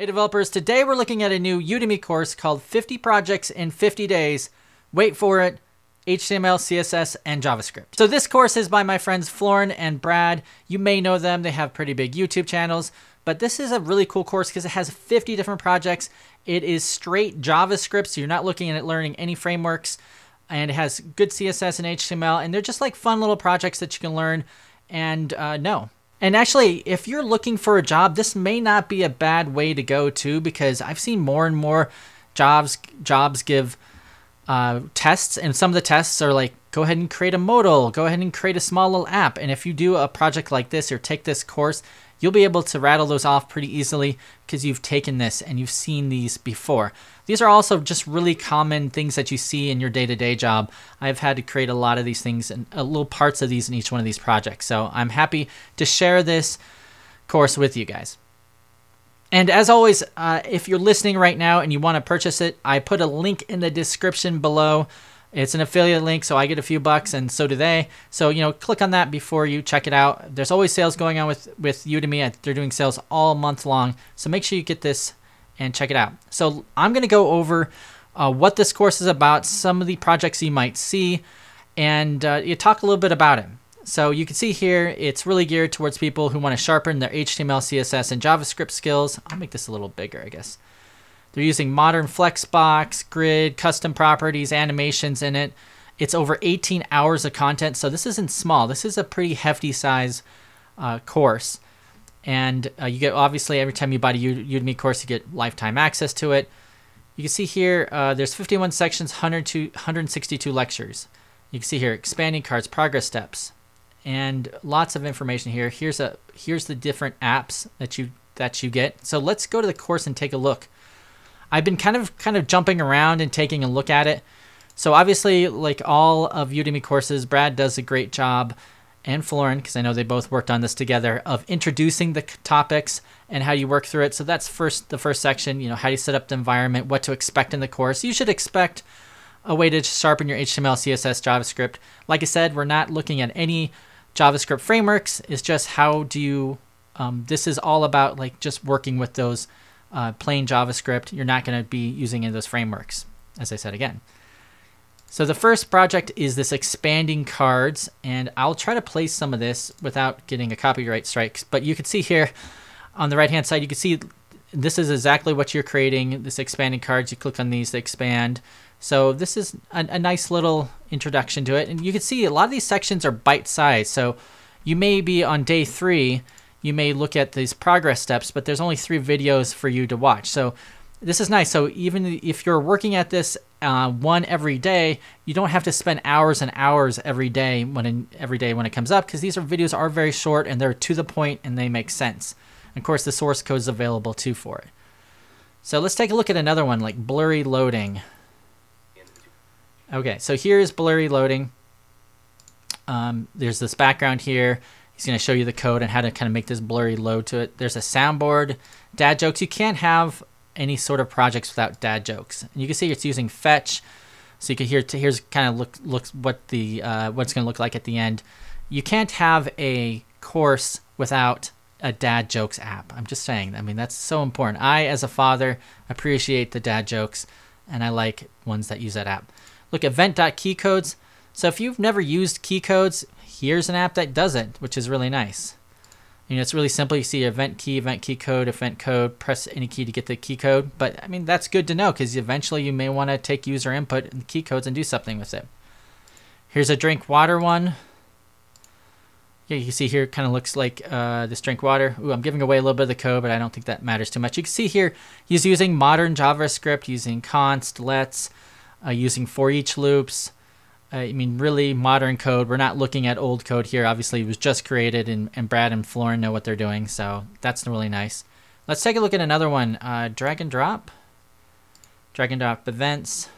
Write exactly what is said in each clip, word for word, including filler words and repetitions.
Hey developers, today we're looking at a new Udemy course called fifty projects in fifty days. Wait for it, H T M L, C S S, and JavaScript. So this course is by my friends Florin and Brad. You may know them, they have pretty big YouTube channels, but this is a really cool course because it has fifty different projects. It is straight JavaScript, so you're not looking at learning any frameworks, and it has good C S S and H T M L, and they're just like fun little projects that you can learn and uh, know. And actually, if you're looking for a job, this may not be a bad way to go to, because I've seen more and more jobs jobs give uh, tests, and some of the tests are like, go ahead and create a modal, go ahead and create a small little app. And if you do a project like this or take this course, you'll be able to rattle those off pretty easily because you've taken this and you've seen these before. These are also just really common things that you see in your day-to-day job. I've had to create a lot of these things and a little parts of these in each one of these projects. So I'm happy to share this course with you guys. And as always, uh, if you're listening right now and you want to purchase it, I put a link in the description below. It's an affiliate link, so I get a few bucks and so do they. So, you know, click on that before you check it out. There's always sales going on with, with Udemy. They're doing sales all month long. So make sure you get this and check it out. So I'm going to go over uh, what this course is about, some of the projects you might see, and uh, you talk a little bit about it. So you can see here, it's really geared towards people who want to sharpen their H T M L, C S S, and JavaScript skills. I'll make this a little bigger, I guess. They're using modern flexbox, grid, custom properties, animations in it. It's over eighteen hours of content, so this isn't small. This is a pretty hefty size uh, course. And uh, you get, obviously, every time you buy a Udemy course, you get lifetime access to it. You can see here, uh, there's fifty-one sections, one hundred sixty-two lectures. You can see here, expanding cards, progress steps, and lots of information here. Here's a here's the different apps that you that you get. So let's go to the course and take a look. I've been kind of kind of jumping around and taking a look at it. So obviously, like all of Udemy courses, Brad does a great job, and Florin, because I know they both worked on this together, of introducing the topics and how you work through it. So that's first the first section, you know, how you set up the environment, what to expect in the course. You should expect a way to sharpen your H T M L, C S S, JavaScript. Like I said, we're not looking at any JavaScript frameworks. It's just how do you, um, this is all about like just working with those Uh, plain JavaScript. You're not going to be using any of those frameworks, as I said again. So the first project is this expanding cards, and I'll try to place some of this without getting a copyright strike. But you can see here on the right-hand side, you can see this is exactly what you're creating, this expanding cards. You click on these, they expand. So this is a, a nice little introduction to it. And you can see a lot of these sections are bite-sized. So you may be on day three, you may look at these progress steps, but there's only three videos for you to watch. So this is nice. So even if you're working at this uh, one every day, you don't have to spend hours and hours every day when in, every day when it comes up, because these are videos are very short and they're to the point and they make sense. And of course, the source code is available too for it. So let's take a look at another one, like blurry loading. Okay, so here's blurry loading. Um, there's this background here. He's going to show you the code and how to kind of make this blurry load to it. There's a soundboard, dad jokes. You can't have any sort of projects without dad jokes. And you can see it's using fetch. So you can hear, here's kind of look, looks what the, uh, what it's going to look like at the end. You can't have a course without a dad jokes app. I'm just saying, I mean, that's so important. I, as a father, appreciate the dad jokes, and I like ones that use that app. Look, event.keycodes. So if you've never used key codes, here's an app that does it, which is really nice. You know, it's really simple. You see event key, event key code, event code, press any key to get the key code. But I mean, that's good to know, because eventually you may want to take user input and key codes and do something with it. Here's a drink water one. Yeah, you can see here it kind of looks like uh, this drink water. Ooh, I'm giving away a little bit of the code, but I don't think that matters too much. You can see here he's using modern JavaScript, using const, lets, uh, using for each loops. I mean, really modern code. We're not looking at old code here. Obviously, it was just created, and, and Brad and Florin know what they're doing, so that's really nice. Let's take a look at another one. Uh, drag and drop. Drag and drop events.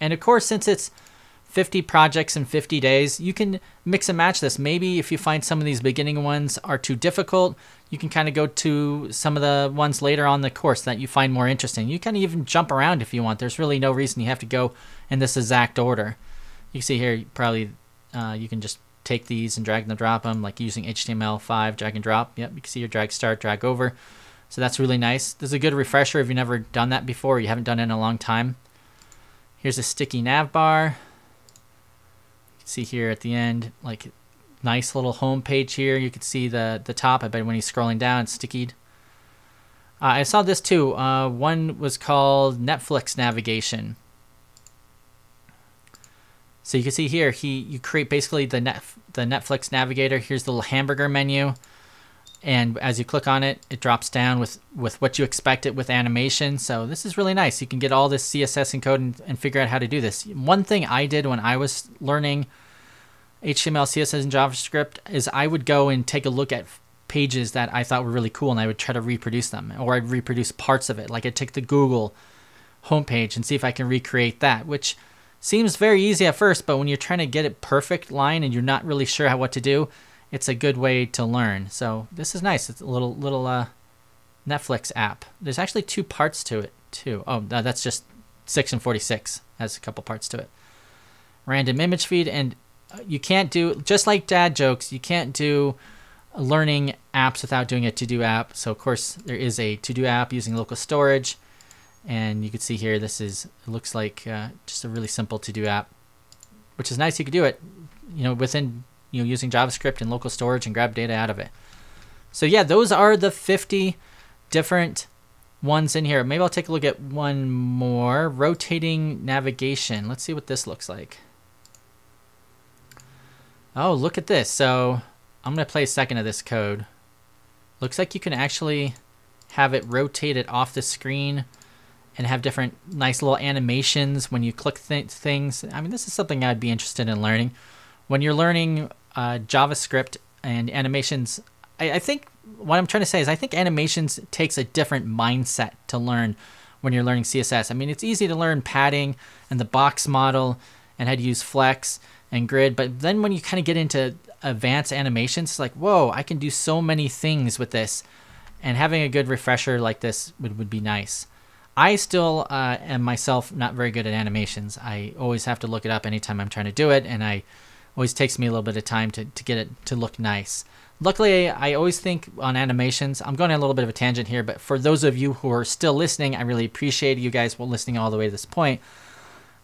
And of course, since it's fifty projects in fifty days, you can mix and match this. Maybe if you find some of these beginning ones are too difficult, you can kind of go to some of the ones later on the course that you find more interesting. You can even jump around if you want. There's really no reason you have to go in this exact order. You see here, probably uh, you can just take these and drag and drop them, like using H T M L five, drag and drop. Yep, you can see your drag start, drag over. So that's really nice. This is a good refresher if you've never done that before, or you haven't done it in a long time. Here's a sticky nav bar. You can see here at the end, like nice little home page here. You can see the, the top. I bet when he's scrolling down, it's stickied. Uh, I saw this too. Uh, one was called Netflix navigation. So you can see here, he you create basically the net the Netflix navigator. Here's the little hamburger menu, and as you click on it, it drops down with with what you expect it with animation. So this is really nice. You can get all this C S S and code and, and figure out how to do this. One thing I did when I was learning H T M L, C S S, and JavaScript is I would go and take a look at pages that I thought were really cool, and I would try to reproduce them, or I'd reproduce parts of it. Like I'd take the Google homepage and see if I can recreate that, which seems very easy at first, but when you're trying to get it perfect line and you're not really sure how what to do, it's a good way to learn. So this is nice. It's a little little uh, Netflix app. There's actually two parts to it too. Oh, no, that's just six and forty-six has a couple parts to it. Random image feed, and you can't do, just like dad jokes, you can't do learning apps without doing a to-do app. So of course there is a to-do app using local storage. And you can see here, this is, it looks like uh, just a really simple to-do app, which is nice. You could do it, you know, within, you know, using JavaScript and local storage and grab data out of it. So yeah, those are the fifty different ones in here. Maybe I'll take a look at one more. Rotating navigation. Let's see what this looks like. Oh, look at this. So I'm going to play a second of this code. Looks like you can actually have it rotated off the screen and have different nice little animations when you click th things. I mean, this is something I'd be interested in learning. When you're learning uh, JavaScript and animations, I, I think what I'm trying to say is I think animations takes a different mindset to learn when you're learning C S S. I mean, it's easy to learn padding and the box model and how to use flex and grid, but then when you kind of get into advanced animations, it's like, whoa, I can do so many things with this, and having a good refresher like this would, would be nice. I still uh, am myself not very good at animations. I always have to look it up anytime I'm trying to do it, and I always takes me a little bit of time to, to get it to look nice. Luckily, I always think on animations, I'm going on a little bit of a tangent here, but for those of you who are still listening, I really appreciate you guys listening all the way to this point.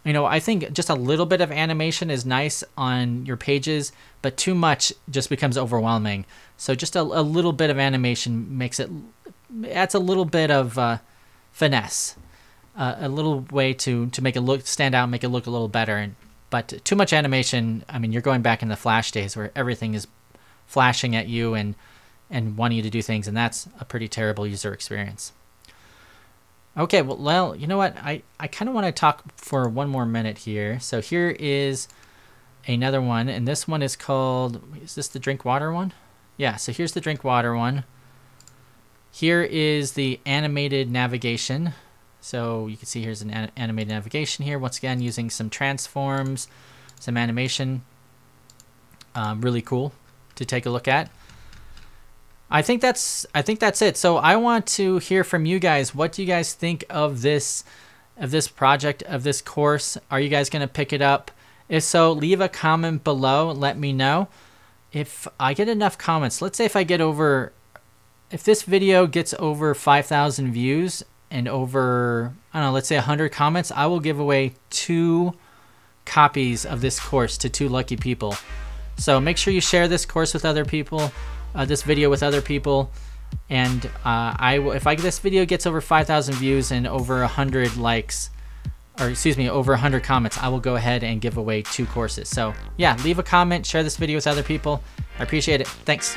You know, I think just a little bit of animation is nice on your pages, but too much just becomes overwhelming. So just a, a little bit of animation makes it, adds a little bit of... Uh, finesse, uh, a little way to to make it look stand out, make it look a little better. And but too much animation, I mean, you're going back in the Flash days where everything is flashing at you and and wanting you to do things, and that's a pretty terrible user experience. Okay, well, well you know what, I I kind of want to talk for one more minute here. So here is another one, and this one is called, is this the drink water one? Yeah, so here's the drink water one. Here is the animated navigation. So you can see here's an, an animated navigation here. Once again, using some transforms, some animation. Um, really cool to take a look at. I think that's I think that's it. So I want to hear from you guys. What do you guys think of this of this project, of this course? Are you guys going to pick it up? If so, leave a comment below. Let me know. If I get enough comments, let's say if I get over. If this video gets over five thousand views and over, I don't know, let's say one hundred comments, I will give away two copies of this course to two lucky people. So make sure you share this course with other people, uh, this video with other people. And uh, I will, if I, this video gets over five thousand views and over one hundred likes, or excuse me, over one hundred comments, I will go ahead and give away two courses. So yeah, leave a comment, share this video with other people. I appreciate it. Thanks.